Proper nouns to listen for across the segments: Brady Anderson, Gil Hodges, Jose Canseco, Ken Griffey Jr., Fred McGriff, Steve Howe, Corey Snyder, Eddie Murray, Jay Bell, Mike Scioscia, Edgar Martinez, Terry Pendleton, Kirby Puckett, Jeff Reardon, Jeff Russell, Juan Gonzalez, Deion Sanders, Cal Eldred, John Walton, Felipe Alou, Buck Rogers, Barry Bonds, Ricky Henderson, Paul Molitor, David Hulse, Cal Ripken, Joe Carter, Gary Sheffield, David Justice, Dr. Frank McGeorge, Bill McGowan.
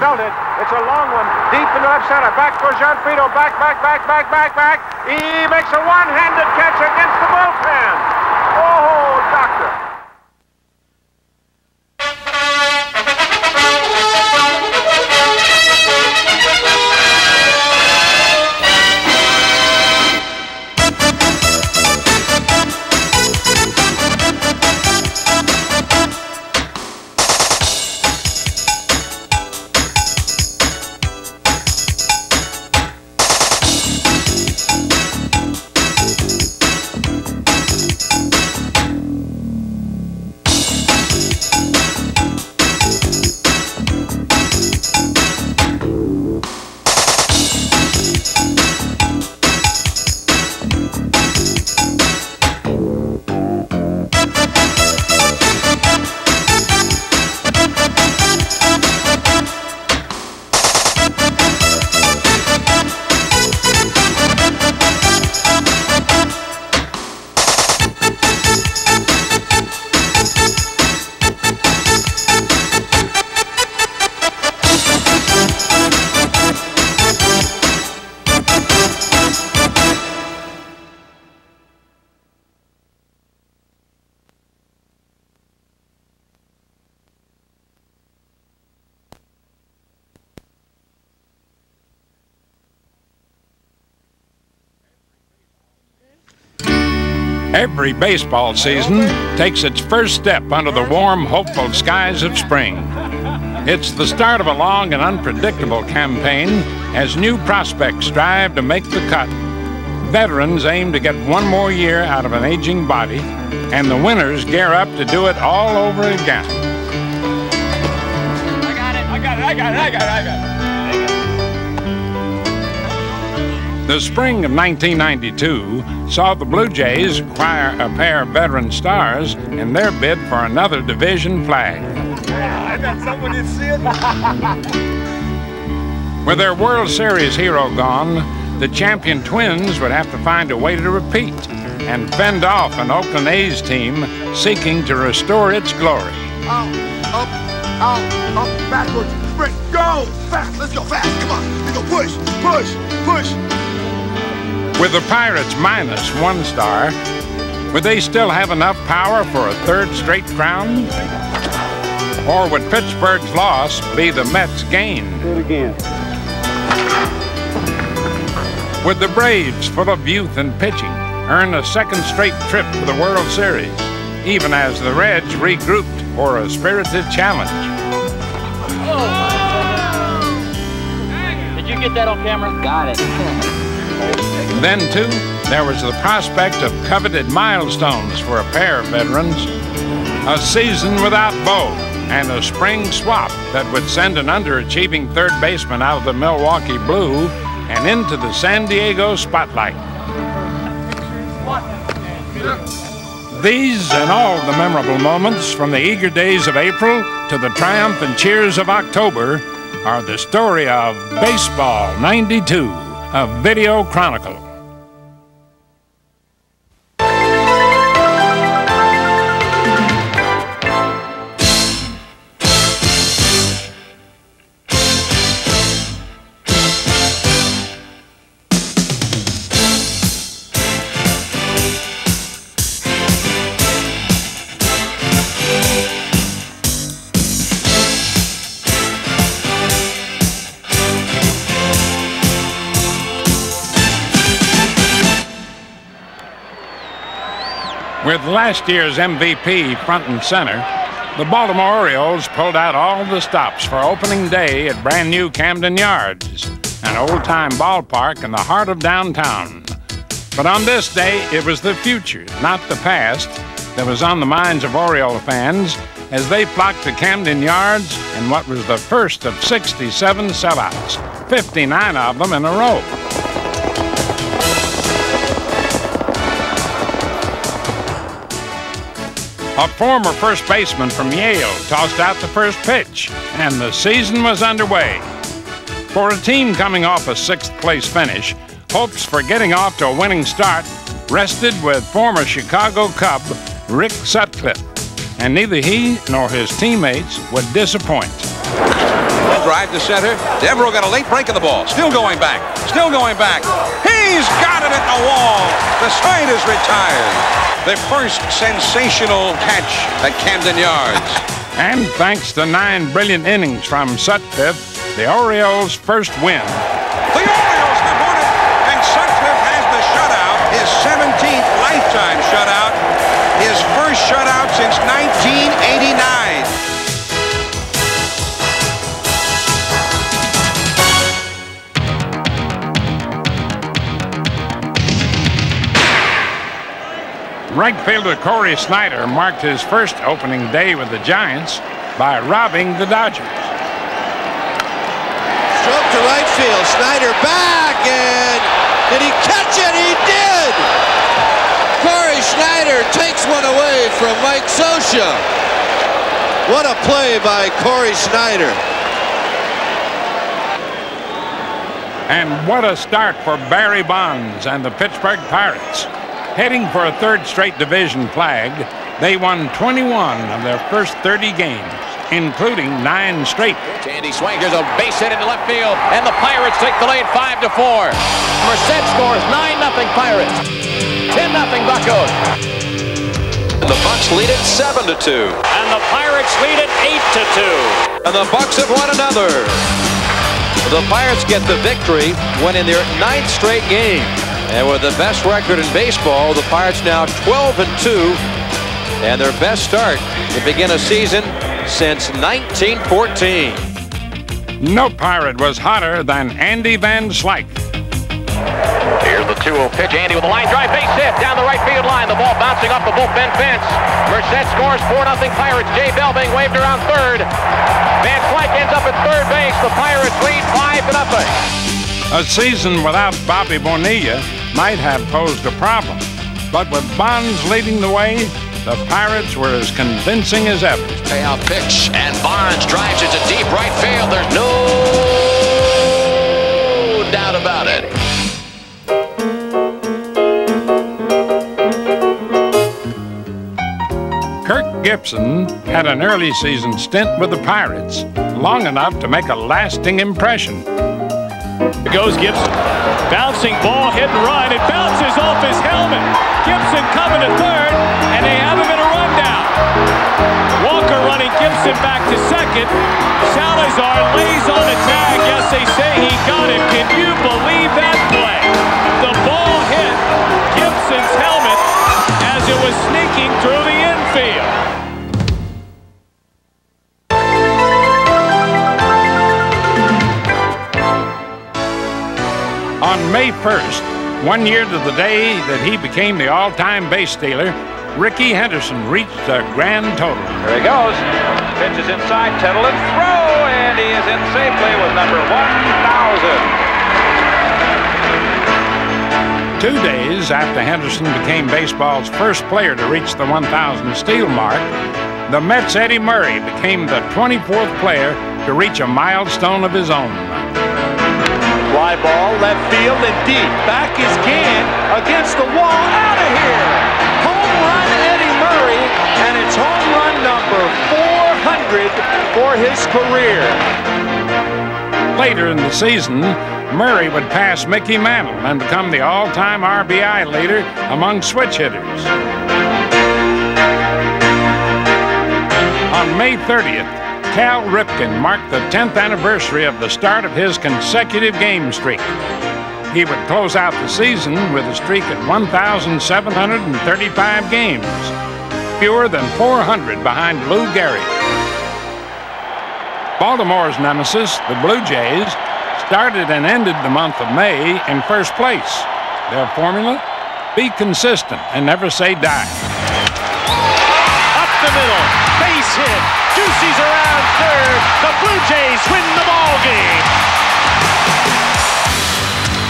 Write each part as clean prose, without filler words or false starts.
down, belted. It's a long one, deep into left center. Back for Gianfrido. Back. He makes a one-handed catch against the bullpen. Oh, doctor. Every baseball season takes its first step under the warm, hopeful skies of spring. It's the start of a long and unpredictable campaign as new prospects strive to make the cut. Veterans aim to get one more year out of an aging body, and the winners gear up to do it all over again. I got it. The spring of 1992 saw the Blue Jays acquire a pair of veteran stars in their bid for another division flag. I thought someone did see it. With their World Series hero gone, the champion Twins would have to find a way to repeat and fend off an Oakland A's team seeking to restore its glory. Out, backwards, sprint, go! Fast, let's go fast, come on, let's go push! With the Pirates minus one star, would they still have enough power for a third straight crown? Or would Pittsburgh's loss be the Mets' gain? Do it again. Would the Braves, full of youth and pitching, earn a second straight trip to the World Series, even as the Reds regrouped for a spirited challenge? Oh. Did you get that on camera? Got it. Then, too, there was the prospect of coveted milestones for a pair of veterans, a season without Bo, and a spring swap that would send an underachieving third baseman out of the Milwaukee Blue and into the San Diego spotlight. These and all the memorable moments from the eager days of April to the triumph and cheers of October are the story of Baseball 92. A video chronicle. With last year's MVP front and center, the Baltimore Orioles pulled out all the stops for opening day at brand new Camden Yards, an old-time ballpark in the heart of downtown. But on this day, it was the future, not the past, that was on the minds of Oriole fans as they flocked to Camden Yards in what was the first of 67 sellouts, 59 of them in a row. A former first baseman from Yale tossed out the first pitch, and the season was underway. For a team coming off a sixth-place finish, hopes for getting off to a winning start rested with former Chicago Cub Rick Sutcliffe, and neither he nor his teammates would disappoint. Drive to center. Devereaux got a late break of the ball. Still going back. Still going back. He's got it at the wall. The side is retired. The first sensational catch at Camden Yards. And thanks to 9 brilliant innings from Sutcliffe, the Orioles' first win. The Orioles have won it, and Sutcliffe has the shutout, his 17th lifetime shutout, his first shutout since 1989. Right fielder Corey Snyder marked his first opening day with the Giants by robbing the Dodgers. Stroke to right field, Snyder back, and did he catch it? He did! Corey Snyder takes one away from Mike Scioscia. What a play by Corey Snyder. And what a start for Barry Bonds and the Pittsburgh Pirates. Heading for a 3rd straight division flag, they won 21 of their first 30 games, including 9 straight. Andy Swanger's a base hit into left field, and the Pirates take the lead 5-4. Merced scores 9-0 Pirates, 10-0 Buccos. And the Bucks lead it 7-2. And the Pirates lead it 8-2. And the Bucks have won another. The Pirates get the victory, winning their 9th straight game. And with the best record in baseball, the Pirates now 12-2, and their best start to begin a season since 1914. No Pirate was hotter than Andy Van Slyke. Here's the 2-0 pitch. Andy with a line drive, base hit down the right field line. The ball bouncing off the bullpen fence. Merced scores 4-0 Pirates. Jay Bell being waved around third. Van Slyke ends up at third base. The Pirates lead 5-0. A season without Bobby Bonilla might have posed a problem, but with Bonds leading the way, the Pirates were as convincing as ever. Payout pitch, and Bonds drives it to deep right field. There's no doubt about it. Kirk Gibson had an early season stint with the Pirates, long enough to make a lasting impression. Here goes Gibson. Bouncing ball, hit and run. It bounces off his helmet. Gibson coming to third, and they have him in a rundown. Walker running Gibson back to second. Salazar lays on a tag. Yes, they say he got it. Can you believe that play? The ball hit Gibson's helmet as it was sneaking through the infield. On May 1st, one year to the day that he became the all-time base stealer, Ricky Henderson reached the grand total. There he goes. Pitch is inside, Tettle and throw, and he is in safely with number 1,000. 2 days after Henderson became baseball's first player to reach the 1,000 steal mark, the Mets' Eddie Murray became the 24th player to reach a milestone of his own. Fly ball, left field and deep. Back is Gann against the wall, out of here. Home run Eddie Murray, and it's home run number 400 for his career. Later in the season, Murray would pass Mickey Mantle and become the all-time RBI leader among switch hitters. On May 30th, Cal Ripken marked the 10th anniversary of the start of his consecutive game streak. He would close out the season with a streak at 1,735 games, fewer than 400 behind Lou Gehrig. Baltimore's nemesis, the Blue Jays, started and ended the month of May in first place. Their formula? Be consistent and never say die. Up the middle, base hit. Juicy's around third. The Blue Jays win the ball game.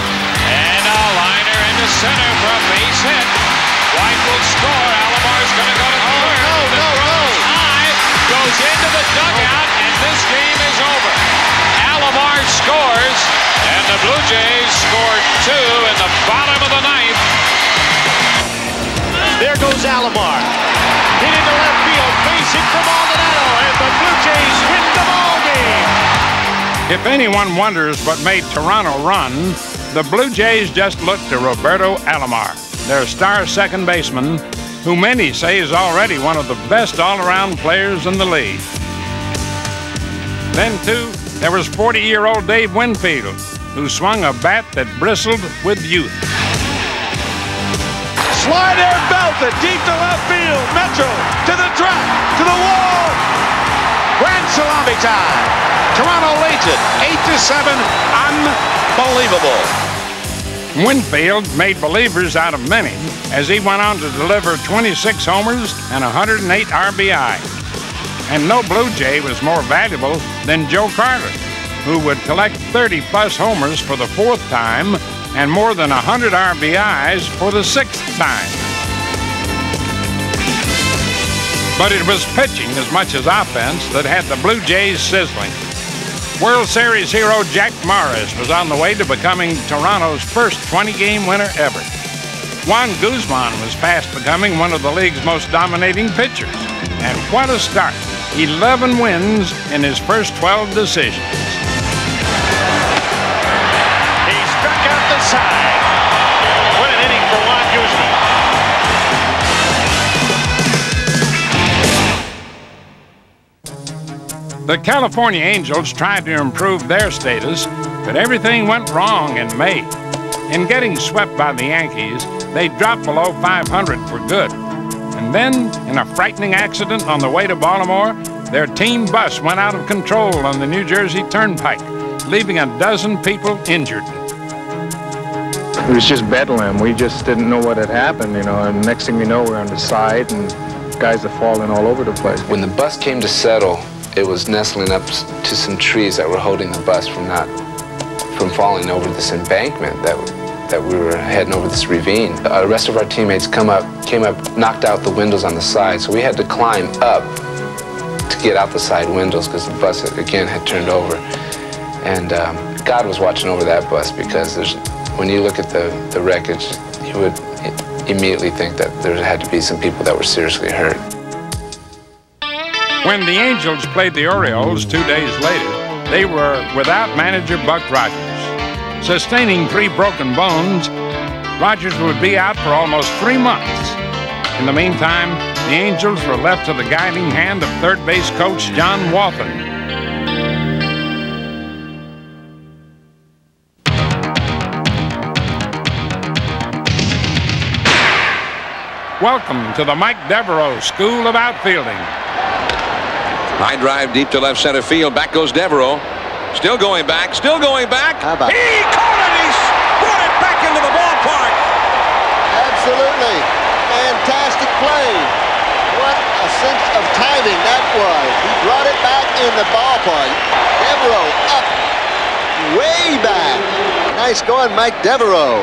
And a liner into center for a base hit. White will score. Alomar's going to go to third. High goes into the dugout, and this game is over. Alomar scores, and the Blue Jays score 2 in the bottom of the 9th. There goes Alomar. Hit into left field. Base hit from all. The Blue Jays win the ball game. If anyone wonders what made Toronto run, the Blue Jays just looked to Roberto Alomar, their star second baseman, who many say is already one of the best all-around players in the league. Then, too, there was 40-year-old Dave Winfield, who swung a bat that bristled with youth. Slide air belted deep to left field. Metro to the track, to the wall. Grand salami tie. Toronto leads it 8-7. Unbelievable. Winfield made believers out of many as he went on to deliver 26 homers and 108 RBI. And no Blue Jay was more valuable than Joe Carter, who would collect 30-plus homers for the fourth time and more than 100 RBIs for the sixth time. But it was pitching as much as offense that had the Blue Jays sizzling. World Series hero Jack Morris was on the way to becoming Toronto's first 20-game winner ever. Juan Guzman was fast becoming one of the league's most dominating pitchers. And what a start. 11 wins in his first 12 decisions. He struck out the side. What an inning for Juan Guzman. The California Angels tried to improve their status, but everything went wrong in May. In getting swept by the Yankees, they dropped below 500 for good. And then, in a frightening accident on the way to Baltimore, their team bus went out of control on the New Jersey Turnpike, leaving a dozen people injured. It was just bedlam. We just didn't know what had happened, you know, and next thing we know, we're on the side, and guys are falling all over the place. When the bus came to settle, it was nestling up to some trees that were holding the bus from falling over this embankment that we were heading over this ravine. The rest of our teammates came up, knocked out the windows on the side, so we had to climb up to get out the side windows because the bus, again, had turned over. And God was watching over that bus, because when you look at the wreckage, you would immediately think that there had to be some people that were seriously hurt. When the Angels played the Orioles 2 days later, they were without manager Buck Rogers. Sustaining 3 broken bones, Rogers would be out for almost 3 months. In the meantime, the Angels were left to the guiding hand of third base coach John Walton. Welcome to the Mike Devereaux School of Outfielding. High drive deep to left center field. Back goes Devereaux. Still going back, still going back. How about he caught it, he brought it back into the ballpark. Absolutely fantastic play. What a sense of timing that was. He brought it back in the ballpark. Devereaux up, way back. Nice going, Mike Devereaux.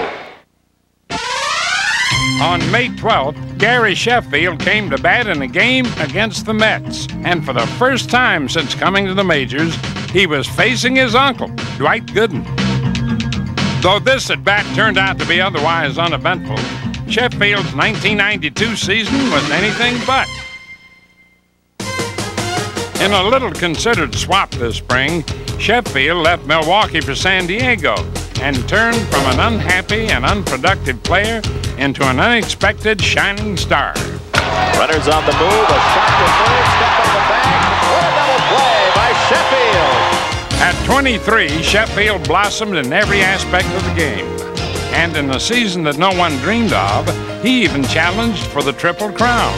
On May 12th, Gary Sheffield came to bat in a game against the Mets. And for the first time since coming to the majors, he was facing his uncle, Dwight Gooden. Though this at-bat turned out to be otherwise uneventful, Sheffield's 1992 season was anything but. In a little considered swap this spring, Sheffield left Milwaukee for San Diego and turned from an unhappy and unproductive player into an unexpected shining star. Runners on the move, a shot to third, step on the bag. Sheffield. At 23, Sheffield blossomed in every aspect of the game. And in a season that no one dreamed of, he even challenged for the Triple Crown.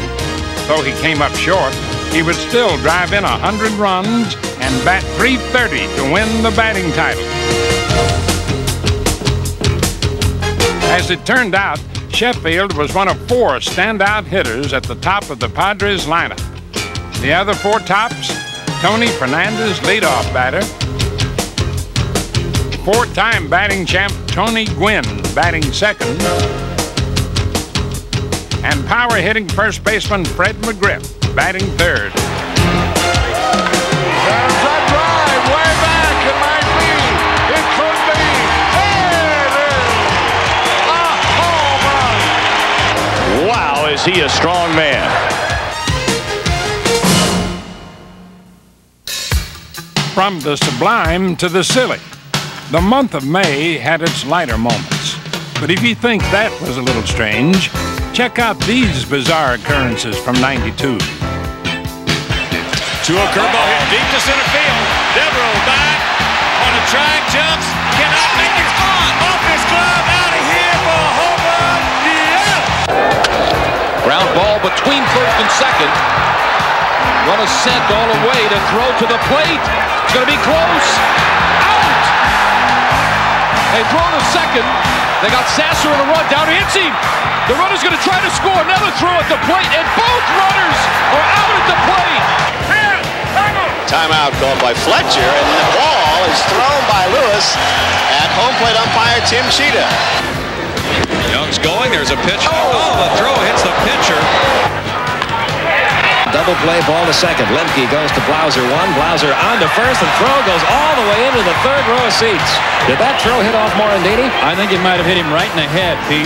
Though he came up short, he would still drive in 100 runs and bat .330 to win the batting title. As it turned out, Sheffield was one of 4 standout hitters at the top of the Padres lineup. The other 4 tops: Tony Fernandez, leadoff batter; 4-time batting champ Tony Gwynn, batting second; and power-hitting first baseman Fred McGriff, batting third. There's a drive way back. It might be. It could be. There it is. A home run. Wow, is he a strong man. from the sublime to the silly. The month of May had its lighter moments. But if you think that was a little strange, check out these bizarre occurrences from '92. To a curveball hit deep to center field. Devereaux back on a track, jumps, cannot make it. On, off his glove, out of here for a home run. Yeah! Ground ball between first and second. What a sent all the way to throw to the plate. It's going to be close. Out! They throw to second. They got Scioscia in a run. Down hits him. The runner's going to try to score. Another throw at the plate, and both runners are out at the plate. Timeout called by Fletcher, and the ball is thrown by Lewis at home plate umpire Tim Sheeta. Young's going. There's a pitch. Oh, the throw hits the pitcher. Double play, ball to second. Lemke goes to Blauser one. Blauser on to first, and throw goes all the way into the third row of seats. Did that throw hit off Morandini? I think it might have hit him right in the head, Pete.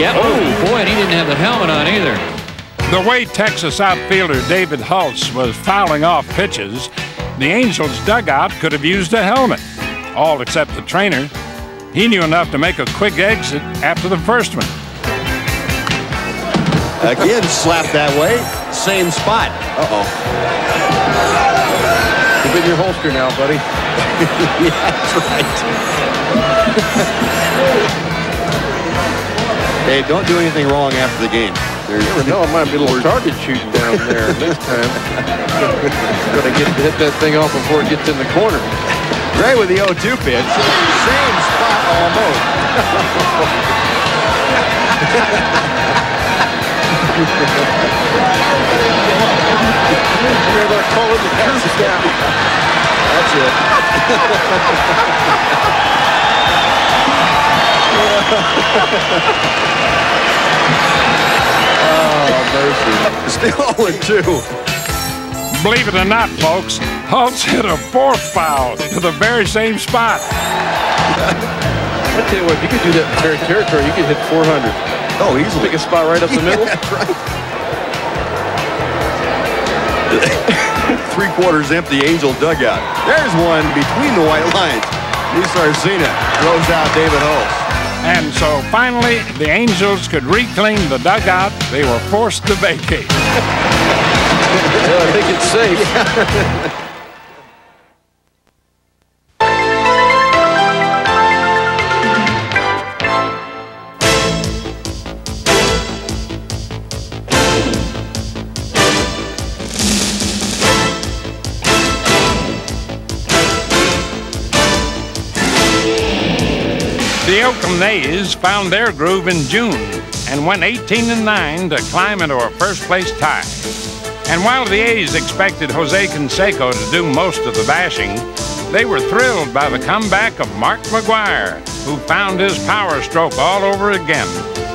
Yep. Oh, boy, and he didn't have the helmet on either. The way Texas outfielder David Hulse was fouling off pitches, the Angels' dugout could have used a helmet, all except the trainer. He knew enough to make a quick exit after the first one. Again, slapped that way. Same spot. Uh-oh. It's in your holster now, buddy. Yeah, that's right. Hey, don't do anything wrong after the game. You never know, I might be a little target shooting down there next time. Gonna get to hit that thing off before it gets in the corner. Gray with the 0-2 pitch. Same spot almost. That's it. Oh, mercy. Still 0-2. Believe it or not, folks, Hulse hit a fourth foul to the very same spot. I tell you what, if you could do that in their territory, you could hit 400. Oh, he's picking a spot right up the middle. That's right. Three-quarters empty Angel dugout. There's one between the white lines. Sarcina throws out David Hulse. And so finally, the Angels could reclaim the dugout they were forced to vacate. Well, I think it's safe. Yeah. The Oakland A's found their groove in June and went 18-9 to climb into a first-place tie. And while the A's expected Jose Canseco to do most of the bashing, they were thrilled by the comeback of Mark McGwire, who found his power stroke all over again.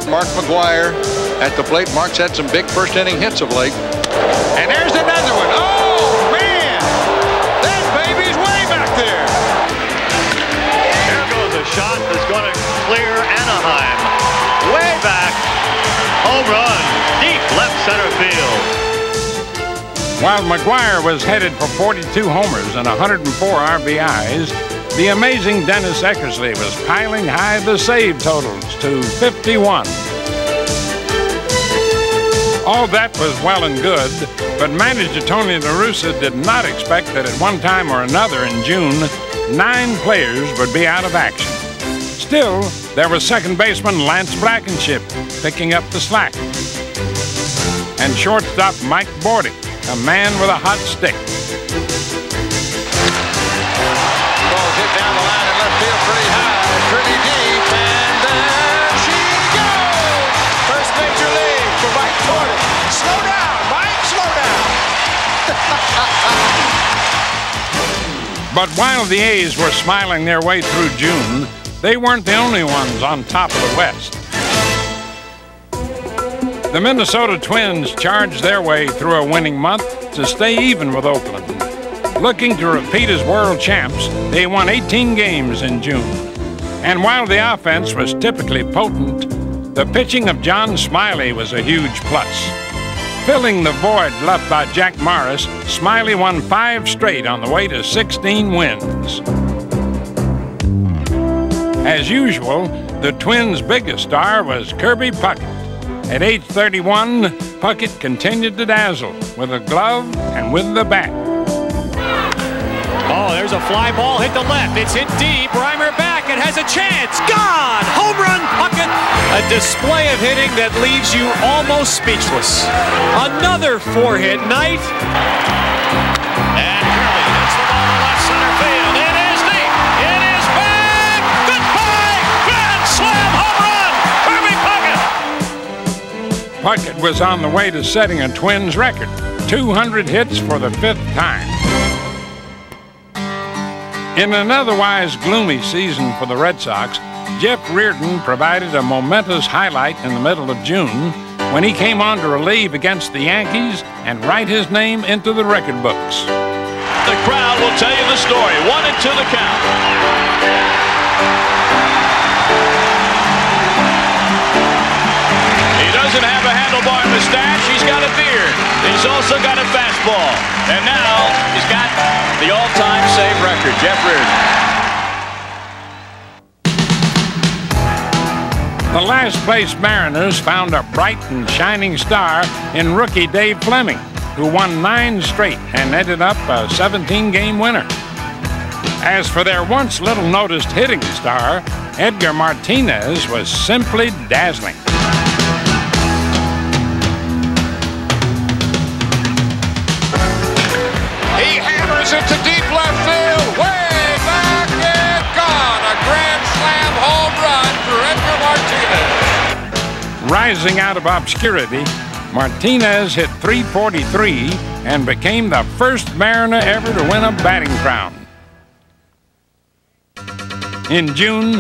Mark McGwire at the plate. Mark's had some big first-inning hits of late. And there's another one. Oh! Shot is going to clear Anaheim. Way back. Home run. Deep left center field. While McGwire was headed for 42 homers and 104 RBIs, the amazing Dennis Eckersley was piling high the save totals to 51. All that was well and good, but manager Tony La Russa did not expect that at one time or another in June, 9 players would be out of action. Still, there was second baseman Lance Blankenship picking up the slack. And shortstop Mike Bordick, a man with a hot stick. Ball hit down the line in left field pretty high, pretty deep, and there she goes! First major league for Mike Bordick. Slow down, Mike, slow down! But while the A's were smiling their way through June, they weren't the only ones on top of the West. The Minnesota Twins charged their way through a winning month to stay even with Oakland. Looking to repeat as world champs, they won 18 games in June. And while the offense was typically potent, the pitching of John Smiley was a huge plus. Filling the void left by Jack Morris, Smiley won 5 straight on the way to 16 wins. As usual, the Twins' biggest star was Kirby Puckett. At age 31, Puckett continued to dazzle with a glove and with the bat. Oh, there's a fly ball, hit to left. It's hit deep. Reimer back. It has a chance. Gone! Home run, Puckett! A display of hitting that leaves you almost speechless. Another four-hit night. And Curley hits the ball to left center field. It is deep. It is back. Goodbye! Grand slam home run! Kirby Puckett! Puckett was on the way to setting a Twins record. 200 hits for the 5th time. In an otherwise gloomy season for the Red Sox, Jeff Reardon provided a momentous highlight in the middle of June when he came on to relieve against the Yankees and write his name into the record books. The crowd will tell you the story. 1-2 the count. He doesn't have a handlebar mustache. He's got a beard. He's also got a fastball. And now he's got the all-time save record, Jeff Reardon. The last-place Mariners found a bright and shining star in rookie Dave Fleming, who won 9 straight and ended up a 17-game winner. As for their once little-noticed hitting star, Edgar Martinez was simply dazzling. Into deep left field, way back and gone. A grand slam home run for Edgar Martinez. Rising out of obscurity, Martinez hit .343 and became the first Mariner ever to win a batting crown. In June,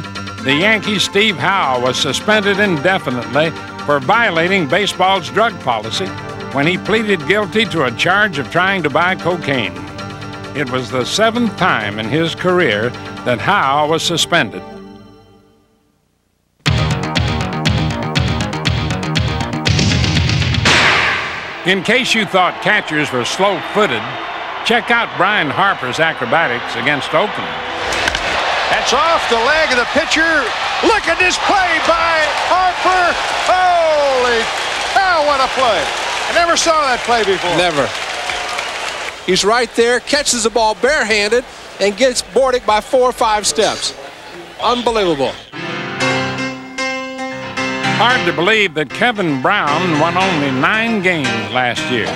the Yankee Steve Howe was suspended indefinitely for violating baseball's drug policy when he pleaded guilty to a charge of trying to buy cocaine. It was the 7th time in his career that Howe was suspended. In case you thought catchers were slow-footed, check out Brian Harper's acrobatics against Oakland. That's off the leg of the pitcher. Look at this play by Harper. Holy cow, what a play. I never saw that play before. Never. He's right there, catches the ball barehanded, and gets Bordick by 4 or 5 steps. Unbelievable. Hard to believe that Kevin Brown won only 9 games last year.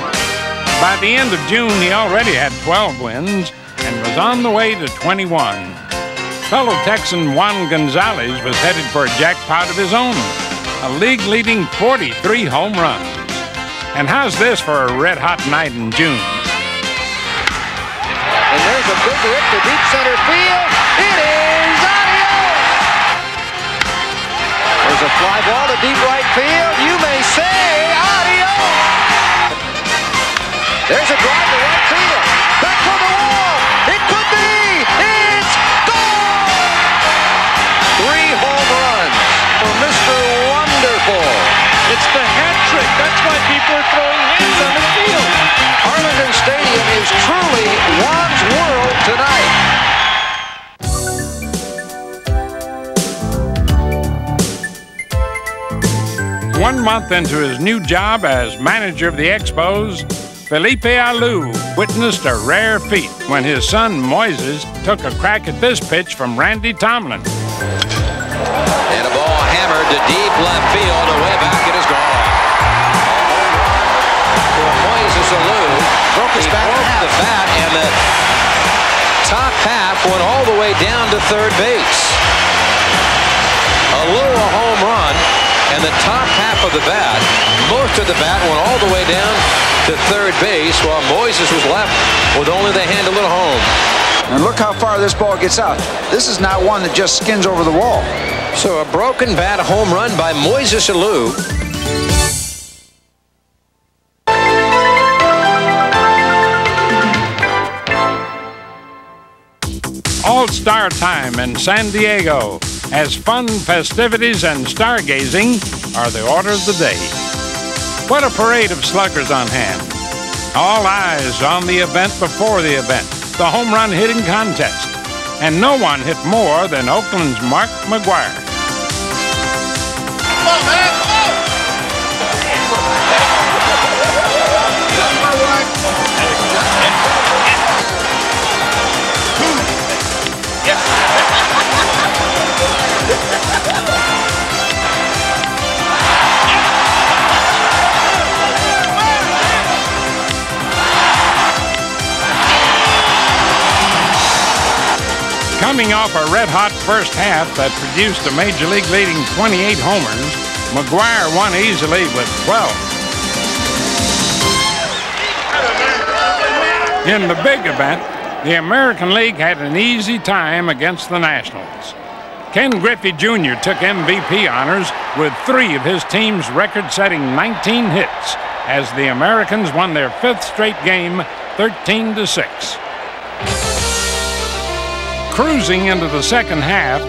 By the end of June, he already had 12 wins and was on the way to 21. Fellow Texan Juan Gonzalez was headed for a jackpot of his own, a league-leading 43 home runs. And how's this for a red-hot night in June? And there's a big rip to deep center field. It is adios! There's a fly ball to deep right field. You may say adios! There's a drive to right field. Back from the wall. It could be. It's gone! 3 home runs for Mr. Wonderful. It's the hat trick. That's why people are throwing hands on the field. Arlington Stadium is truly Juan's world tonight. One month into his new job as manager of the Expos, Felipe Alou witnessed a rare feat when his son Moises took a crack at this pitch from Randy Tomlin. And a ball hammered to deep left field, away back it is gone. Moises Alou broke his bat, the bat, and the top half went all the way down to third base. Alou a home run, and the top half of the bat, most of the bat went all the way down to third base, while Moises was left with only the handle at home. And look how far this ball gets out. This is not one that just skins over the wall. So a broken bat, a home run by Moises Alou. All-star time in San Diego, as fun, festivities, and stargazing are the order of the day. What a parade of sluggers on hand. All eyes on the event before the event, the home run hitting contest. And no one hit more than Oakland's Mark McGwire. Come on, man. Coming off a red-hot first half that produced a major league leading 28 homers, McGwire won easily with 12. In the big event, the American League had an easy time against the Nationals. Ken Griffey Jr. took MVP honors with 3 of his team's record-setting 19 hits as the Americans won their 5th straight game 13-6. Cruising into the second half,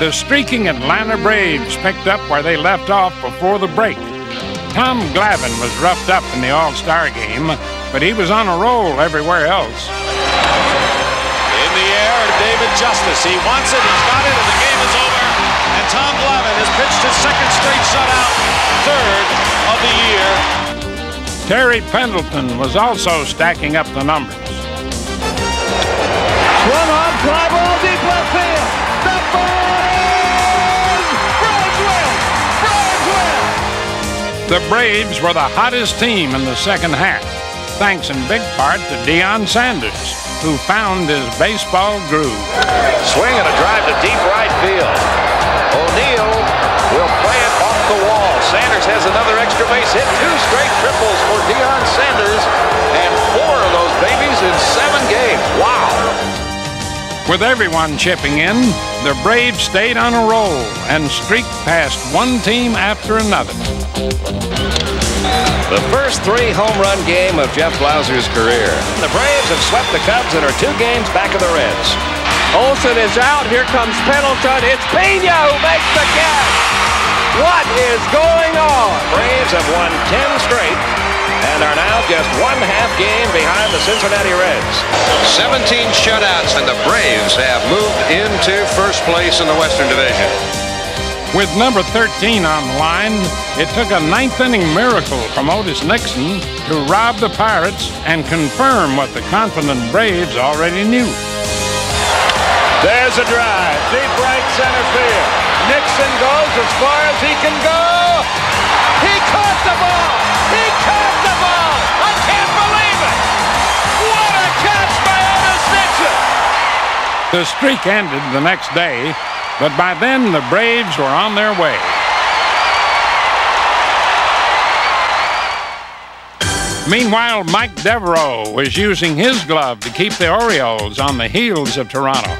the streaking Atlanta Braves picked up where they left off before the break. Tom Glavine was roughed up in the All-Star game, but he was on a roll everywhere else. In the air, David Justice. He wants it, he's got it, and the game is over. And Tom Glavine has pitched his second straight shutout, 3rd of the year. Terry Pendleton was also stacking up the numbers. One-arm fly ball deep left field. The ball is Braves win! Braves win! The Braves were the hottest team in the second half, thanks in big part to Deion Sanders, who found his baseball groove. Swing and a drive to deep right field. O'Neill will play it off the wall. Sanders has another extra base hit. 2 straight triples for Deion Sanders, and 4 of those babies in 7 games. Wow! With everyone chipping in, the Braves stayed on a roll and streaked past one team after another. The first 3 home run game of Jeff Blauser's career. The Braves have swept the Cubs and are 2 games back of the Reds. Olsen is out. Here comes Pendleton. It's Pena who makes the catch. What is going on? Braves have won 10 straight and are now just 1/2 game behind the Cincinnati Reds. 17 shutouts, and the Braves have moved into first place in the Western Division. With number 13 on the line, it took a 9th-inning miracle from Otis Nixon to rob the Pirates and confirm what the confident Braves already knew. There's a drive, deep right center field. Nixon goes as far as he can go. He caught the ball! He caught the ball! I can't believe it! What a catch by Otis Nixon! The streak ended the next day, but by then the Braves were on their way. Meanwhile, Mike Devereaux was using his glove to keep the Orioles on the heels of Toronto.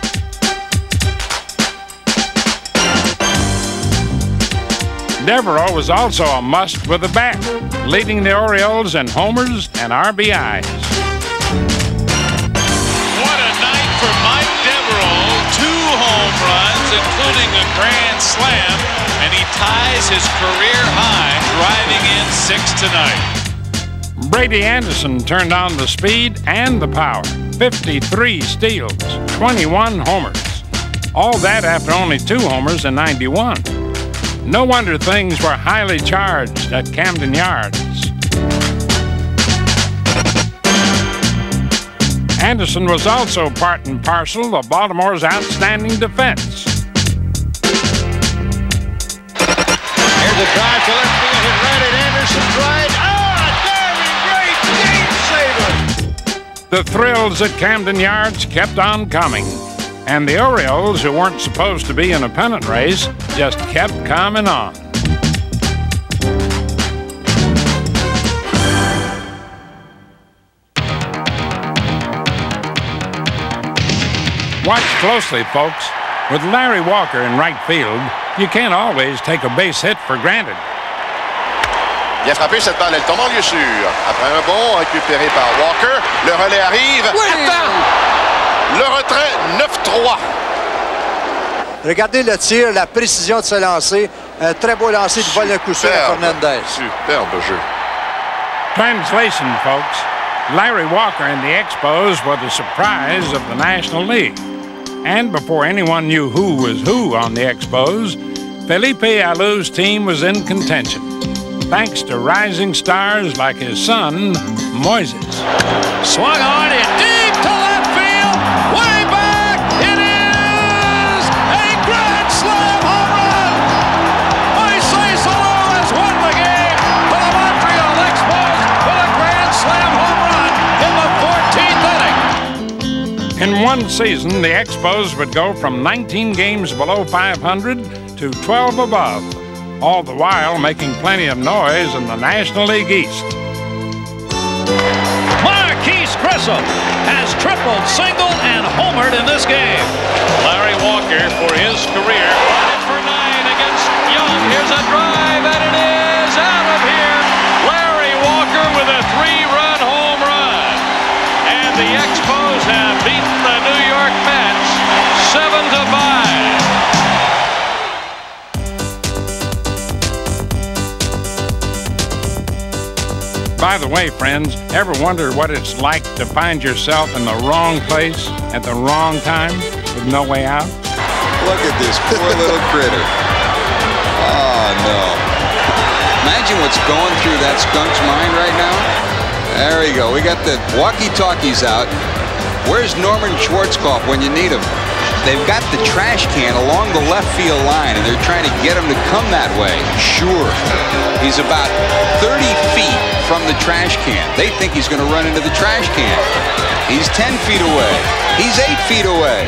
Devereaux was also a must with the bat, leading the Orioles in homers and RBIs. What a night for Mike Devereaux. 2 home runs, including a grand slam, and he ties his career high, driving in 6 tonight. Brady Anderson turned on the speed and the power. 53 steals, 21 homers. All that after only 2 homers in '91. No wonder things were highly charged at Camden Yards. Anderson was also part and parcel of Baltimore's outstanding defense. Here's a drive to left field and right at Anderson's right. Ah, oh, a very great game saver! The thrills at Camden Yards kept on coming. And the Orioles, who weren't supposed to be in a pennant race, just kept coming on. Watch closely, folks. With Larry Walker in right field, you can't always take a base hit for granted. Bien frappé cette balle, elle tombe en lieu sûr. Après un bond récupéré par Walker, le relais arrive. Attends! Le retrait, 9-3. Regardez le tir, la précision de ce lancer. Un très beau lancer de vol de coup sûr à Fernandez. Superbe jeu. Translation, folks. Larry Walker and the Expos were the surprise of the National League. And before anyone knew who was who on the Expos, Felipe Alou's team was in contention, thanks to rising stars like his son, Moises. Swung on in deep to left field, way back, it is a grand slam home run! Moises Alou has won the game for the Montreal Expos with a grand slam home run in the 14th inning. In one season, the Expos would go from 19 games below .500 to 12 above, all the while making plenty of noise in the National League East. Marquise Grissom has tripled, singled, and homered in this game. Larry Walker, for his career, 5 for 9 against Young. Here's a drive, and it is out of here. Larry Walker with a 3-run home run. And the Expos have beaten the New York Mets 7-5. By the way, friends, ever wonder what it's like to find yourself in the wrong place at the wrong time with no way out? Look at this poor little critter. Oh, no. Imagine what's going through that skunk's mind right now. There we go. We got the walkie-talkies out. Where's Norman Schwarzkopf when you need him? They've got the trash can along the left field line, and they're trying to get him to come that way. Sure. He's about 30 feet from the trash can. They think he's going to run into the trash can. He's 10 feet away. He's 8 feet away.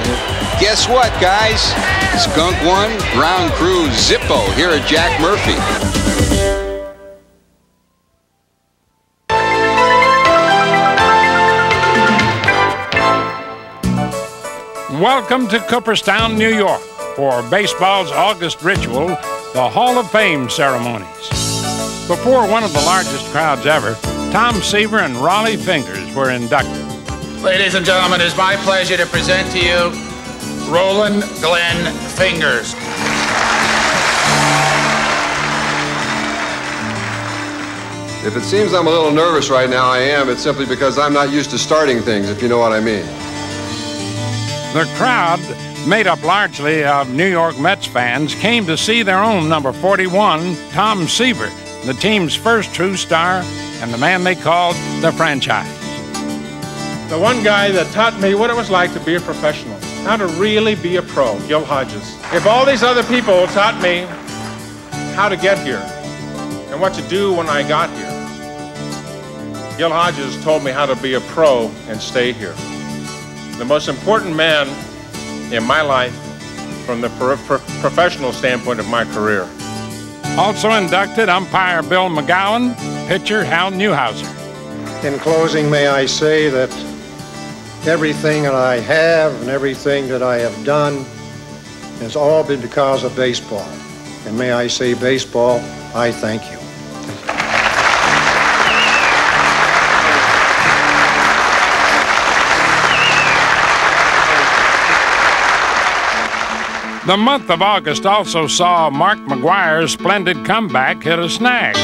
Guess what, guys? Skunk one, ground crew, Zippo. Here at Jack Murphy. Welcome to Cooperstown, New York, for baseball's August ritual, the Hall of Fame ceremonies. Before one of the largest crowds ever, Tom Seaver and Raleigh Fingers were inducted. Ladies and gentlemen, it is my pleasure to present to you Roland Glenn Fingers. If it seems I'm a little nervous right now, I am. It's simply because I'm not used to starting things, if you know what I mean. The crowd, made up largely of New York Mets fans, came to see their own number 41, Tom Seaver, the team's first true star and the man they called the franchise. The one guy that taught me what it was like to be a professional, how to really be a pro, Gil Hodges. If all these other people taught me how to get here and what to do when I got here, Gil Hodges told me how to be a pro and stay here. The most important man in my life from the professional standpoint of my career. Also inducted, umpire Bill McGowan, pitcher Hal Newhouser. In closing, may I say that everything that I have and everything that I have done has all been because of baseball. And may I say, baseball, I thank you. The month of August also saw Mark McGwire's splendid comeback hit a snag.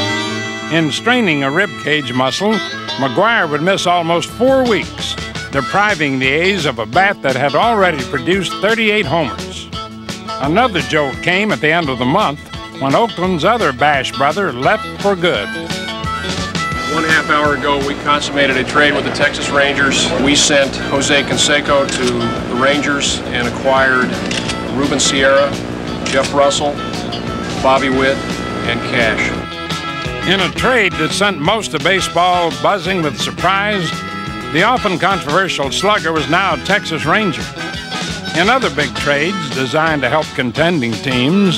In straining a ribcage muscle, McGwire would miss almost 4 weeks, depriving the A's of a bat that had already produced 38 homers. Another jolt came at the end of the month when Oakland's other Bash brother left for good. 1.5 hours ago, we consummated a trade with the Texas Rangers. We sent Jose Canseco to the Rangers and acquired Ruben Sierra, Jeff Russell, Bobby Witt, and Cash. In a trade that sent most of baseball buzzing with surprise, the often controversial slugger was now a Texas Ranger. In other big trades designed to help contending teams,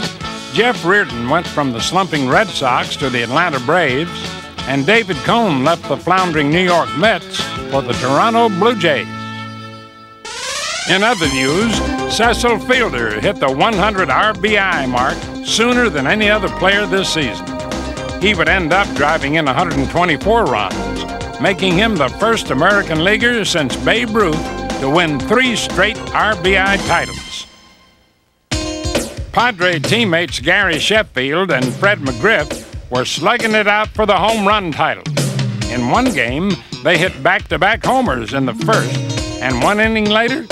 Jeff Reardon went from the slumping Red Sox to the Atlanta Braves, and David Cone left the floundering New York Mets for the Toronto Blue Jays. In other news, Cecil Fielder hit the 100 RBI mark sooner than any other player this season. He would end up driving in 124 runs, making him the first American leaguer since Babe Ruth to win 3 straight RBI titles. Padre teammates Gary Sheffield and Fred McGriff were slugging it out for the home run title. In one game, they hit back-to-back homers in the first, and one inning later,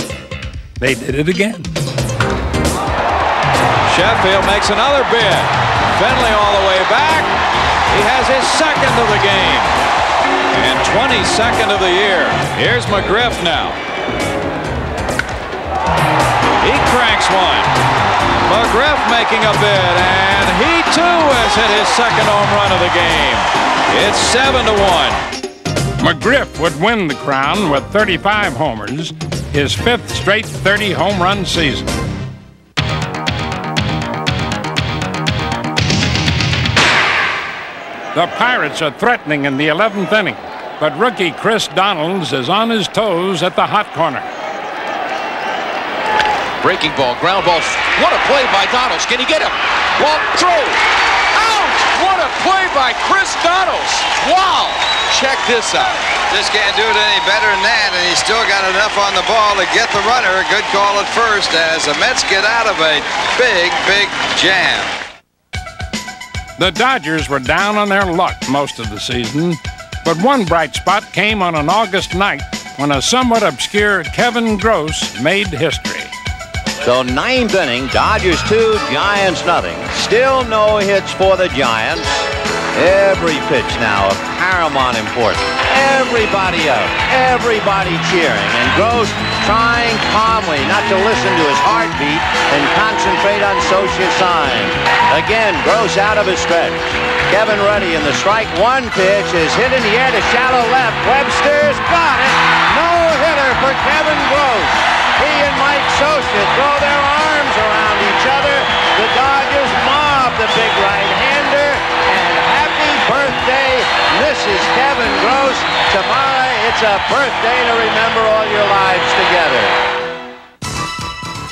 they did it again. Sheffield makes another bid. Finley all the way back. He has his second of the game and 22nd of the year. Here's McGriff now. He cranks one. McGriff making a bid, and he too has hit his second home run of the game. It's 7-1. McGriff would win the crown with 35 homers, his fifth straight 30 home run season. The Pirates are threatening in the 11th inning, but rookie Chris Donalds is on his toes at the hot corner. Breaking ball, ground ball. What a play by Donalds. Can he get him? Walk through. Out! What a play by Chris Donalds. Wow! Check this out. Just can't do it any better than that, and he's still got enough on the ball to get the runner. A good call at first as the Mets get out of a big, big jam. The Dodgers were down on their luck most of the season, but one bright spot came on an August night when a somewhat obscure Kevin Gross made history. So ninth inning, Dodgers 2, Giants nothing. Still no hits for the Giants. Every pitch now of paramount importance. Everybody up, everybody cheering, and Gross trying calmly not to listen to his heartbeat and concentrate on Scioscia's sign. Again, Gross out of his stretch. Kevin Ruddy in the strike one pitch is hit in the air to shallow left. Webster's got it. No hitter for Kevin Gross. He and Mike Scioscia throw their arms around each other. The Dodgers mob the big right-hander. Birthday, this is Kevin Gross. Tomorrow, it's a birthday to remember all your lives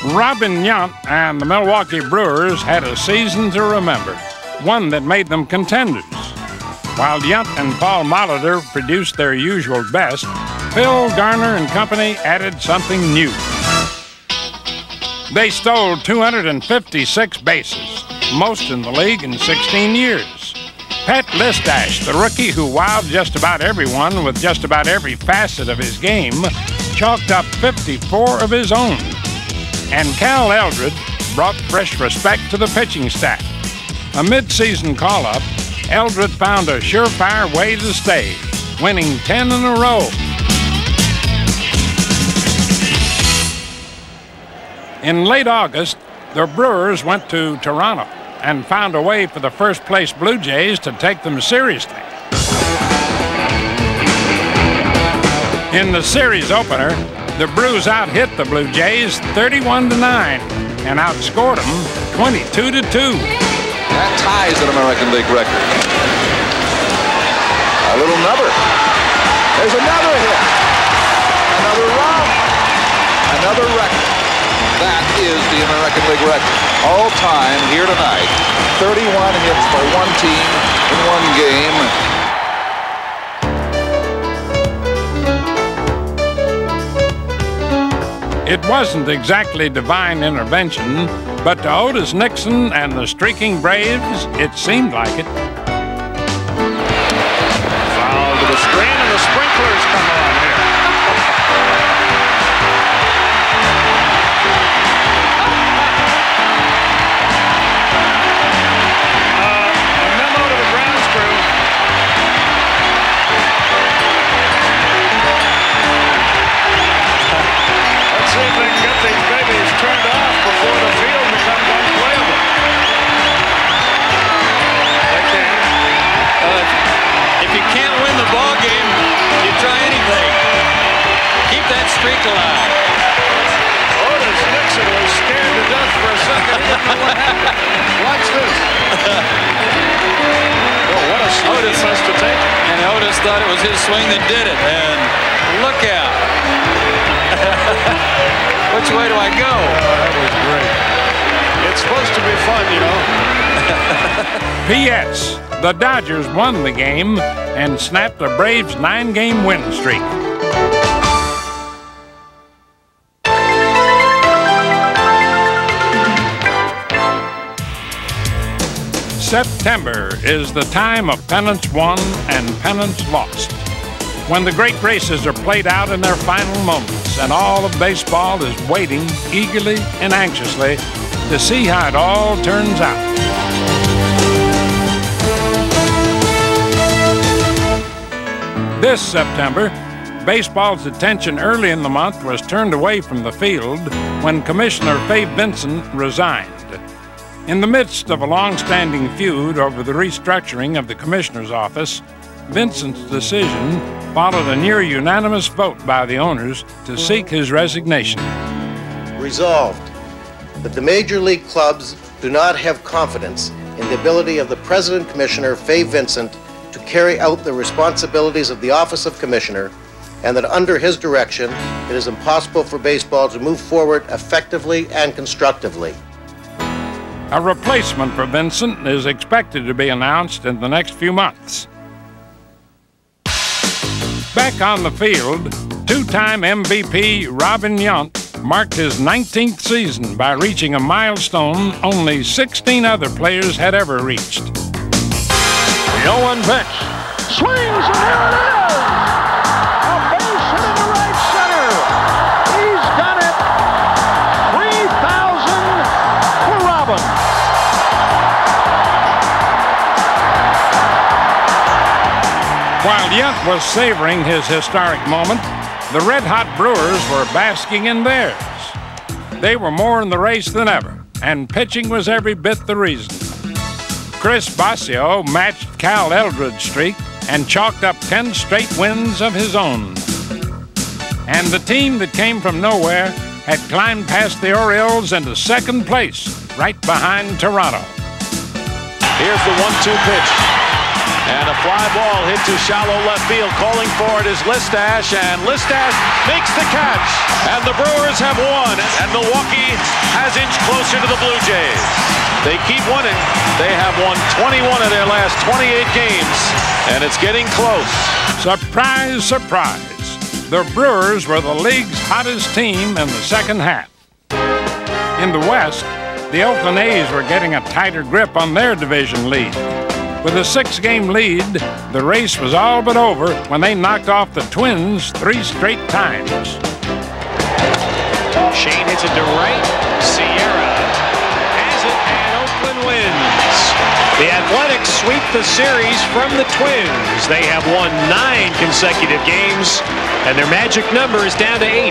together. Robin Yount and the Milwaukee Brewers had a season to remember, one that made them contenders. While Yount and Paul Molitor produced their usual best, Phil Garner and company added something new. They stole 256 bases, most in the league in 16 years. Pat Listach, the rookie who wowed just about everyone with just about every facet of his game, chalked up 54 of his own. And Cal Eldred brought fresh respect to the pitching staff. A mid-season call-up, Eldred found a surefire way to stay, winning 10 in a row. In late August, the Brewers went to Toronto and found a way for the first-place Blue Jays to take them seriously. In the series opener, the Brews out-hit the Blue Jays 31-9 and outscored them 22-2. That ties an American League record. A little number. There's another hit. Another run. Another record. That is the American League record. All time here tonight. 31 hits by one team in one game. It wasn't exactly divine intervention, but to Otis Nixon and the streaking Braves, it seemed like it. Foul to the screen, and the sprinklers come on here. Streak alive. Otis Nixon was scared to death for a second. He didn't know what happened. Watch this. Oh, what a swing Otis has to take. And Otis thought it was his swing that did it. And look out. Which way do I go? Oh, that was great. It's supposed to be fun, you know. P.S. The Dodgers won the game and snapped the Braves' 9-game win streak. September is the time of pennants won and pennants lost, when the great races are played out in their final moments, and all of baseball is waiting eagerly and anxiously to see how it all turns out. This September, baseball's attention early in the month was turned away from the field when Commissioner Fay Vinson resigned. In the midst of a long-standing feud over the restructuring of the commissioner's office, Vinson's decision followed a near unanimous vote by the owners to seek his resignation. Resolved that the major league clubs do not have confidence in the ability of the president commissioner, Fay Vincent, to carry out the responsibilities of the office of commissioner, and that under his direction, it is impossible for baseball to move forward effectively and constructively. A replacement for Vincent is expected to be announced in the next few months. Back on the field, two-time MVP Robin Yount marked his 19th season by reaching a milestone only 16 other players had ever reached. The 0-1 pitch. Swings and there it is! While Yount was savoring his historic moment, the red-hot Brewers were basking in theirs. They were more in the race than ever, and pitching was every bit the reason. Chris Boscio matched Cal Eldred's streak and chalked up 10 straight wins of his own. And the team that came from nowhere had climbed past the Orioles into second place, right behind Toronto. Here's the 1-2 pitch. And a fly ball hit to shallow left field. Calling for it is Listach, and Listach makes the catch. And the Brewers have won, and Milwaukee has inched closer to the Blue Jays. They keep winning. They have won 21 of their last 28 games, and it's getting close. Surprise, surprise. The Brewers were the league's hottest team in the second half. In the West, the Oakland A's were getting a tighter grip on their division lead. With a 6-game lead, the race was all but over when they knocked off the Twins 3 straight times. Shane hits it to right. Sierra has it, and Oakland wins. The Athletics sweep the series from the Twins. They have won 9 consecutive games, and their magic number is down to 8.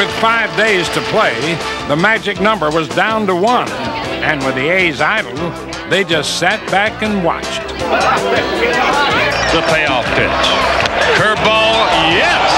With 5 days to play, the magic number was down to 1, and with the A's idle, they just sat back and watched. The payoff pitch. Curveball, yes!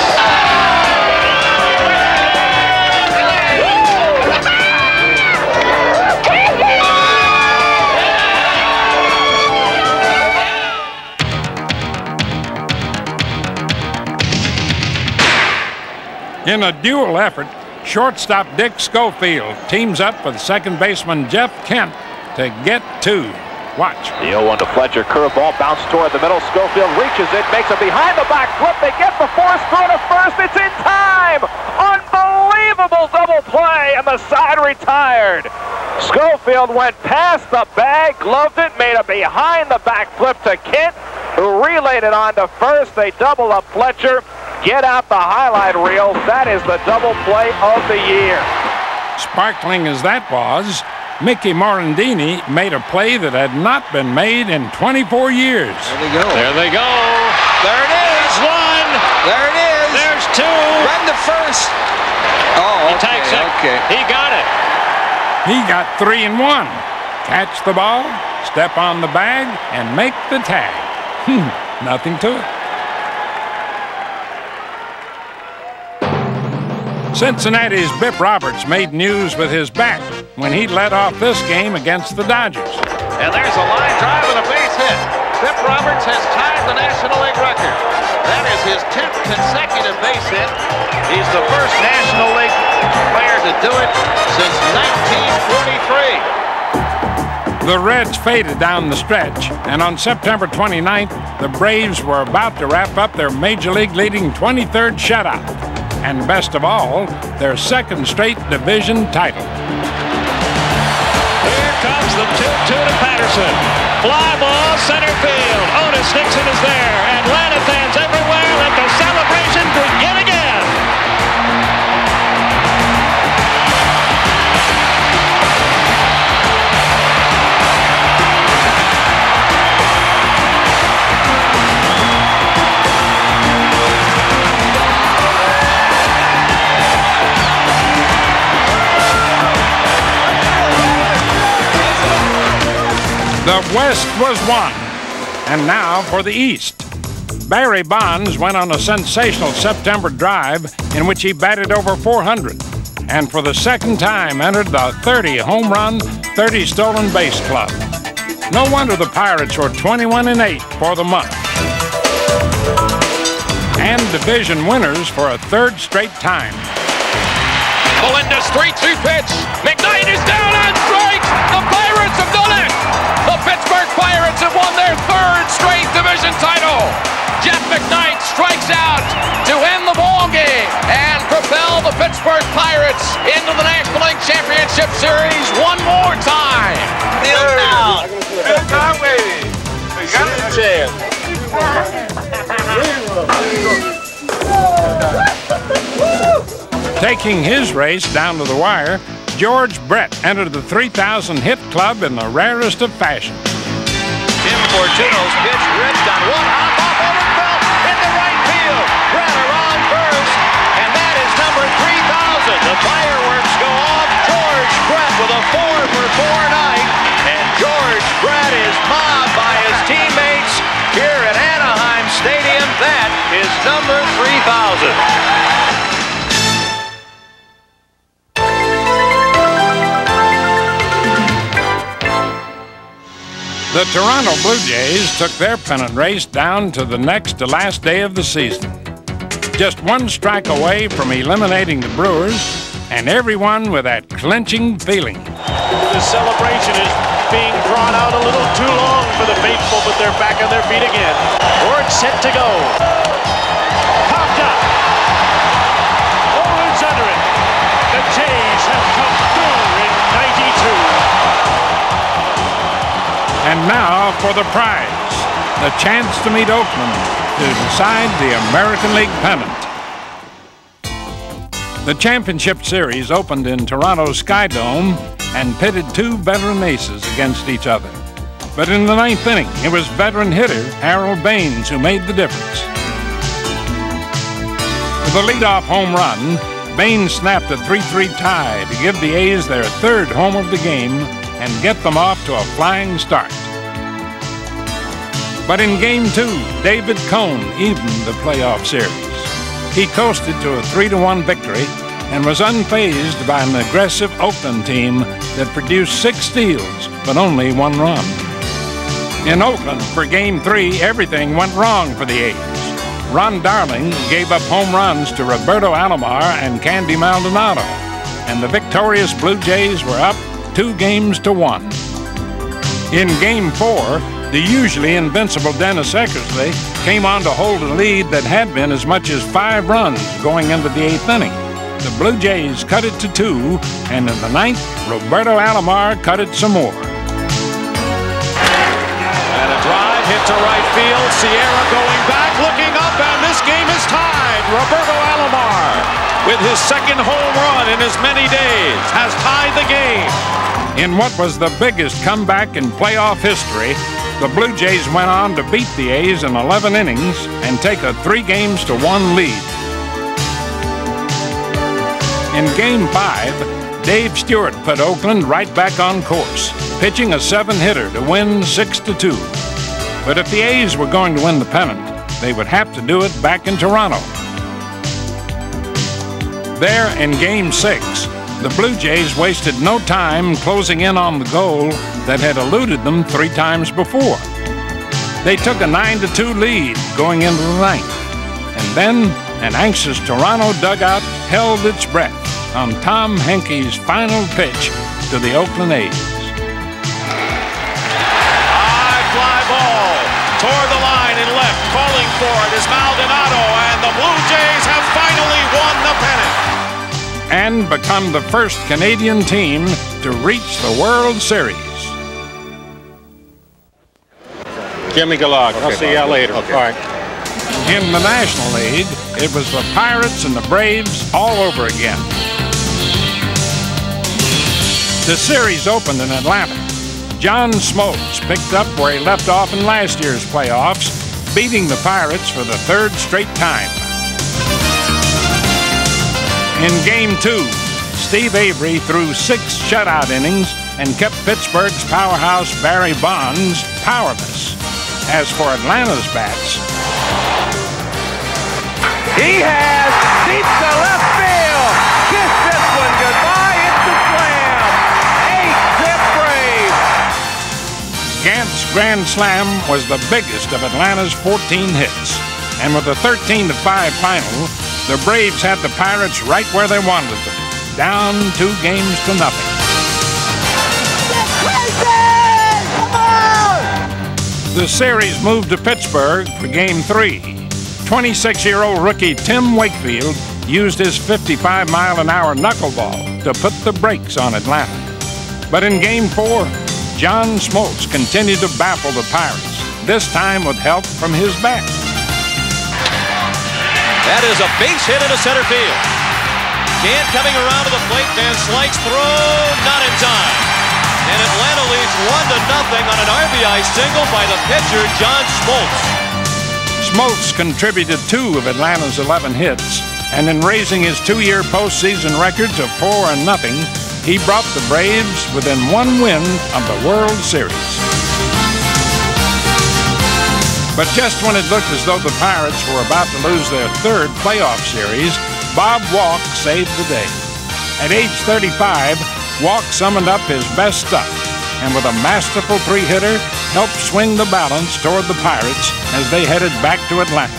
In a dual effort, shortstop Dick Schofield teams up with second baseman Jeff Kent to get 2. Watch. The 0-1 to Fletcher. Curveball bounced toward the middle. Schofield reaches it, makes a behind-the-back flip. They get the force through to first. It's in time. Unbelievable double play, and the side retired. Schofield went past the bag, gloved it, made a behind-the-back flip to Kent, who relayed it on to first. They double up Fletcher. Get out the highlight reel. That is the double play of the year. Sparkling as that was, Mickey Morandini made a play that had not been made in 24 years. There they go. There they go. There it is. One. There it is. There's 2. Run to first. Oh, okay, he takes it. Okay. He got it. He got 3 and 1. Catch the ball, step on the bag, and make the tag. Nothing to it. Cincinnati's Bip Roberts made news with his bat when he led off this game against the Dodgers. And there's a line drive and a base hit. Bip Roberts has tied the National League record. That is his 10th consecutive base hit. He's the first National League player to do it since 1943. The Reds faded down the stretch, and on September 29th, the Braves were about to wrap up their Major League leading 23rd shutout. And best of all, their second straight division title. Here comes the 2-2 to Patterson. Fly ball, center field. Otis Nixon is there. Atlanta fans everywhere let the celebration begin again. The West was won, and now for the East. Barry Bonds went on a sensational September drive in which he batted over 400, and for the second time entered the 30 home run, 30 stolen base club. No wonder the Pirates were 21-8 for the month. And division winners for a third straight time. Melendez 3-2 pitch. McKnight is down on strikes. The Pirates have done it. The Pittsburgh Pirates have won their third straight division title. Jeff McKnight strikes out to end the ball game and propel the Pittsburgh Pirates into the National League Championship Series one more time. Kneel down. Good time, lady. You got a chance. Taking his race down to the wire, George Brett entered the 3,000 hit club in the rarest of fashion. Tim Fortuno's pitch ripped on one hop off Overfelt into right field. Brett around first, and that is number 3,000. The fireworks go off. George Brett with a 4-for-4 night, and George Brett is mobbed by his teammates here at Anaheim Stadium. That is number 3,000. The Toronto Blue Jays took their pennant race down to the next to last day of the season. Just one strike away from eliminating the Brewers, and everyone with that clinching feeling. The celebration is being drawn out a little too long for the faithful, but they're back on their feet again. Board set to go. Popped up. Owen's under it. The Jays have come through in 92. And now for the prize, the chance to meet Oakland to decide the American League pennant. The championship series opened in Toronto's Sky Dome and pitted two veteran aces against each other. But in the ninth inning, it was veteran hitter Harold Baines who made the difference. With a leadoff home run, Baines snapped a 3-3 tie to give the A's their third home of the game and get them off to a flying start. But in Game 2, David Cone evened the playoff series. He coasted to a 3-1 victory and was unfazed by an aggressive Oakland team that produced 6 steals but only 1 run. In Oakland, for Game 3, everything went wrong for the A's. Ron Darling gave up home runs to Roberto Alomar and Candy Maldonado, and the victorious Blue Jays were up 2 games to 1. In Game 4, the usually invincible Dennis Eckersley came on to hold a lead that had been as much as 5 runs going into the 8th inning. The Blue Jays cut it to 2, and in the 9th, Roberto Alomar cut it some more. And a drive hit to right field. Sierra going back, looking up, and this game is tied. Roberto Alomar, with his second home run in as many days, has tied the game. In what was the biggest comeback in playoff history, the Blue Jays went on to beat the A's in 11 innings and take a 3-1 lead. In Game 5, Dave Stewart put Oakland right back on course, pitching a 7-hitter to win 6-2. But if the A's were going to win the pennant, they would have to do it back in Toronto. There in Game 6, the Blue Jays wasted no time closing in on the goal that had eluded them 3 times before. They took a 9-2 lead going into the 9th, and then an anxious Toronto dugout held its breath on Tom Henke's final pitch to the Oakland A's. High fly ball toward the line and left, calling for it is Maldonado, and the Blue Jays have finally won the pennant and become the first Canadian team to reach the World Series. Jimmy Gallag. Okay, I'll see y'all later. Okay. All right. In the National League, it was the Pirates and the Braves all over again. The series opened in Atlanta. John Smoltz picked up where he left off in last year's playoffs, beating the Pirates for the third straight time. In Game 2, Steve Avery threw 6 shutout innings and kept Pittsburgh's powerhouse Barry Bonds powerless. As for Atlanta's bats, he has deep to left field. Kiss this one goodbye. It's a slam. 8-zip Braves. Gant's grand slam was the biggest of Atlanta's 14 hits, and with a 13-5 final, the Braves had the Pirates right where they wanted them, down 2 games to nothing. The series moved to Pittsburgh for Game 3. 26-year-old rookie Tim Wakefield used his 55-mile-an-hour knuckleball to put the brakes on Atlanta. But in Game 4, John Smoltz continued to baffle the Pirates, this time with help from his bat. That is a base hit into center field. Gant coming around to the plate. Van Slyke's throw, not in time. And Atlanta leads 1-0 on an RBI single by the pitcher, John Smoltz. Smoltz contributed 2 of Atlanta's 11 hits, and in raising his 2-year postseason record to 4-0, he brought the Braves within 1 win of the World Series. But just when it looked as though the Pirates were about to lose their 3rd playoff series, Bob Walk saved the day. At age 35, Walk summoned up his best stuff and with a masterful 3-hitter helped swing the balance toward the Pirates as they headed back to Atlanta.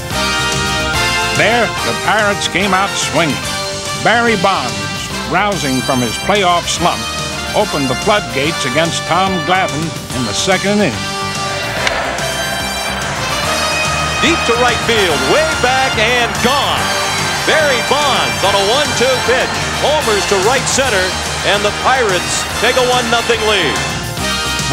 There, the Pirates came out swinging. Barry Bonds, rousing from his playoff slump, opened the floodgates against Tom Glavine in the 2nd inning. Deep to right field, way back and gone. Barry Bonds on a 1-2 pitch, homers to right center, and the Pirates take a 1-0 lead.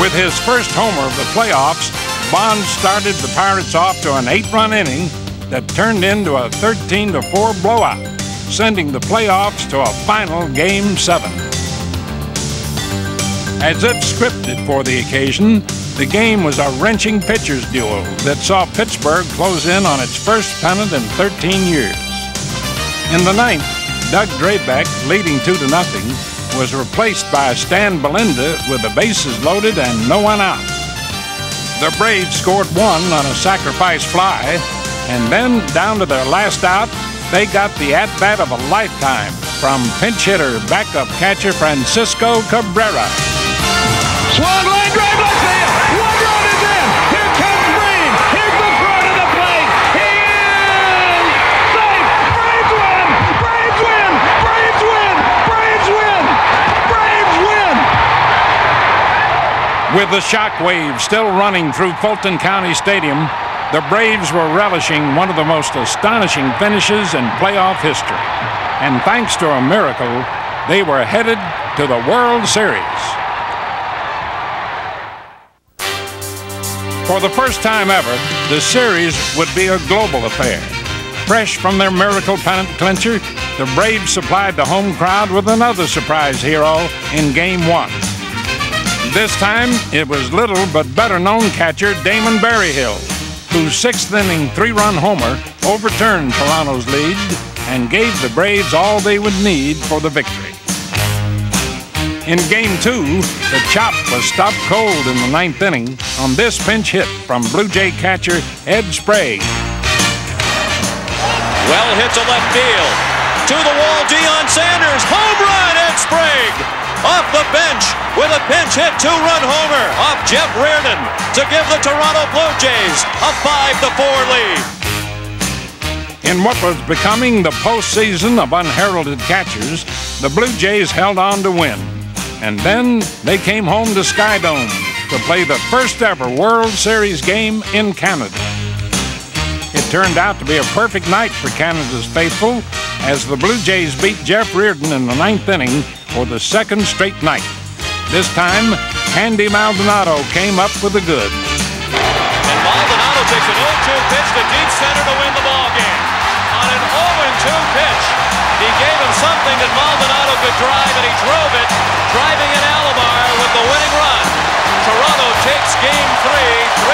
With his first homer of the playoffs, Bonds started the Pirates off to an 8-run inning that turned into a 13-4 blowout, sending the playoffs to a final Game 7. As if scripted for the occasion, the game was a wrenching pitchers' duel that saw Pittsburgh close in on its first pennant in 13 years. In the 9th, Doug Drabeck, leading 2-0, was replaced by Stan Belinda with the bases loaded and no one out. The Braves scored 1 on a sacrifice fly, and then down to their last out, they got the at-bat of a lifetime from pinch hitter backup catcher Francisco Cabrera. Swung line drive left field. One run is in. Here comes Green. Here's the throw to the plate. He is safe. Braves win. Braves win. Braves win. Braves win. Braves win. With the shockwave still running through Fulton County Stadium, the Braves were relishing one of the most astonishing finishes in playoff history. And thanks to a miracle, they were headed to the World Series. For the first time ever, the series would be a global affair. Fresh from their miracle pennant clincher, the Braves supplied the home crowd with another surprise hero in Game 1. This time, it was little but better-known catcher Damon Berryhill, whose 6th-inning 3-run homer overturned Toronto's lead and gave the Braves all they would need for the victory. In Game 2, the chop was stopped cold in the 9th inning on this pinch hit from Blue Jay catcher Ed Sprague. Well hit to left field. To the wall, Deion Sanders. Home run, Ed Sprague. Off the bench with a pinch hit 2-run homer off Jeff Reardon to give the Toronto Blue Jays a 5-4 lead. In what was becoming the postseason of unheralded catchers, the Blue Jays held on to win. And then they came home to Skydome to play the first-ever World Series game in Canada. It turned out to be a perfect night for Canada's faithful as the Blue Jays beat Jeff Reardon in the 9th inning for the 2nd straight night. This time, Handy Maldonado came up with the goods. takes an 0-2 pitch to deep center to win the ball game. On an 0-2 pitch, he gave him something that Maldonado could drive, and he drove it, driving in Alomar with the winning run. Toronto takes game 3,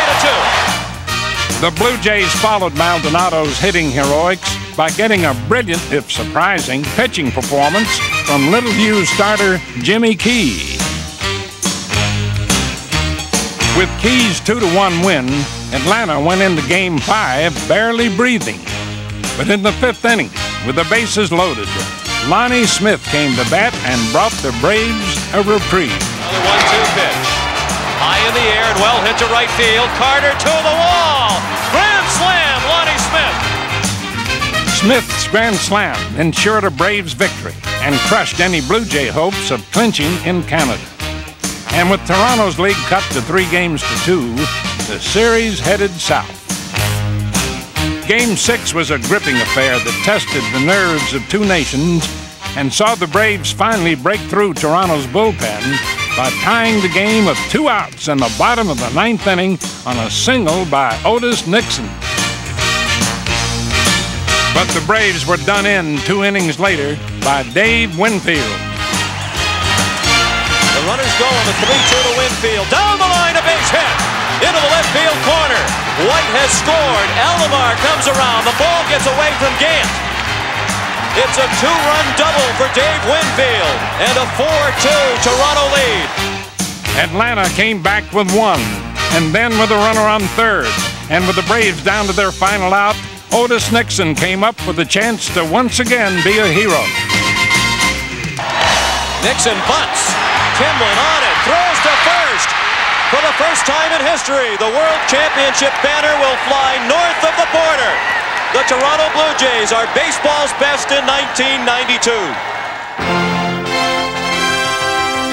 3-2. The Blue Jays followed Maldonado's hitting heroics by getting a brilliant, if surprising, pitching performance from Little Hughes starter Jimmy Key. With Key's 2-1 win, Atlanta went into Game 5 barely breathing. But in the fifth inning, with the bases loaded, Lonnie Smith came to bat and brought the Braves a reprieve. Another 1-2 pitch. High in the air and well hit to right field. Carter to the wall. Grand slam, Lonnie Smith. Smith's grand slam ensured a Braves victory and crushed any Blue Jay hopes of clinching in Canada. And with Toronto's lead cut to 3 games to 2, the series headed south. Game 6 was a gripping affair that tested the nerves of two nations and saw the Braves finally break through Toronto's bullpen by tying the game with 2 outs in the bottom of the 9th inning on a single by Otis Nixon. But the Braves were done in 2 innings later by Dave Winfield. The runners go on the 3-2 to Winfield. Down the line, a base hit into the left field corner. White has scored. Alomar comes around. The ball gets away from Gant. It's a 2-run double for Dave Winfield and a 4-2 Toronto lead. Atlanta came back with 1, and then with a runner on third. And with the Braves down to their final out, Otis Nixon came up with a chance to once again be a hero. Nixon bunts. Kimlin on it, throws to first. For the first time in history, the World Championship banner will fly north of the border. The Toronto Blue Jays are baseball's best in 1992.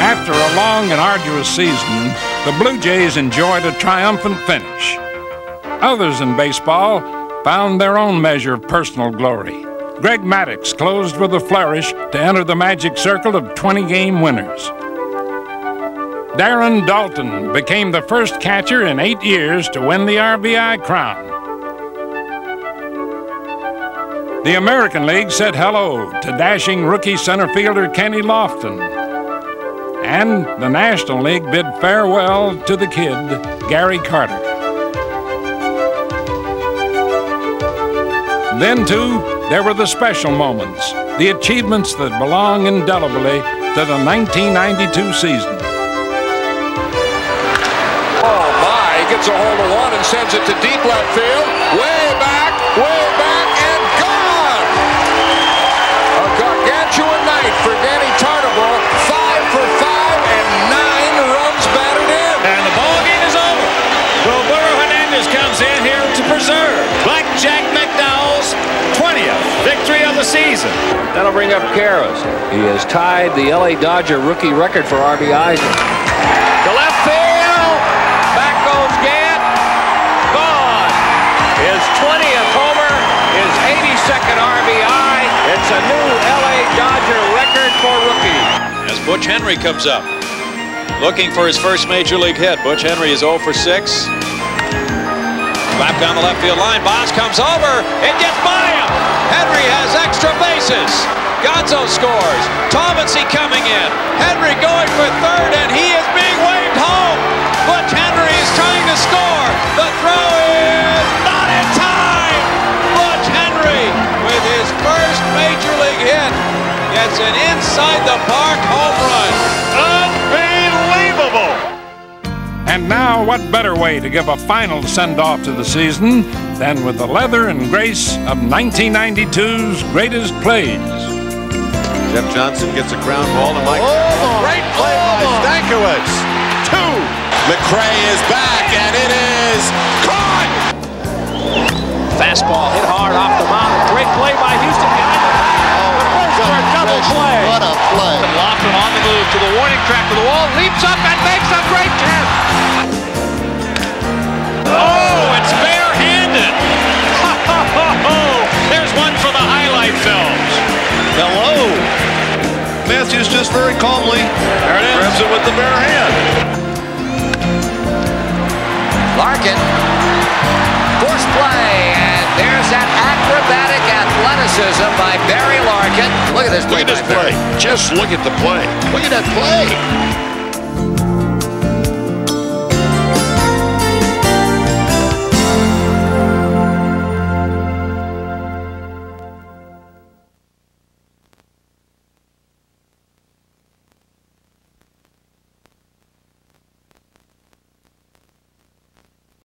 After a long and arduous season, the Blue Jays enjoyed a triumphant finish. Others in baseball found their own measure of personal glory. Greg Maddux closed with a flourish to enter the magic circle of 20-game winners. Darren Dalton became the first catcher in 8 years to win the RBI crown. The American League said hello to dashing rookie center fielder Kenny Lofton. And the National League bid farewell to the kid, Gary Carter. Then, too, there were the special moments, the achievements that belong indelibly to the 1992 season. Oh, my. He gets a hold of 1 and sends it to deep left field. Way back, way back. For Danny Tartabull, 5 for 5 and 9 runs batted in. And the ball game is over. Roberto Hernandez comes in here to preserve Blackjack McDowell's 20th victory of the season. That'll bring up Karras. He has tied the LA Dodger rookie record for RBIs. To left field. Back goes Gant. Gone. His 20th homer, his 82nd RBI. It's a new LA Dodger record for rookie. As Butch Henry comes up, looking for his first major league hit. Butch Henry is 0 for 6. Lap down the left field line. Bonds comes over. It gets by him. Henry has extra bases. Gonzo scores. Tomlinson coming in. Henry going for third, and he is being waved home. Butch Henry is trying to score. The throw is not in time. Butch Henry with his first major league hit gets an inside the park home run. Unbelievable! And now, what better way to give a final send-off to the season than with the leather and grace of 1992's greatest plays. Jeff Johnson gets a ground ball to Mike. Oh, great play by Stankiewicz. 2. McRae is back, and it is caught. Fastball hit hard off the mound. Great play by Houston behind the back. Double play. What a play. Lofton on the move to the warning track to the wall. Leaps up and makes a great catch. Oh, it's barehanded. Ho, ho, ho, ho. There's one for the highlight films. Hello. Matthews just very calmly. There it is. Grabs it with the bare hand. Larkin. criticism by Barry Larkin. Look at this play. Just look at the play. Look at that play.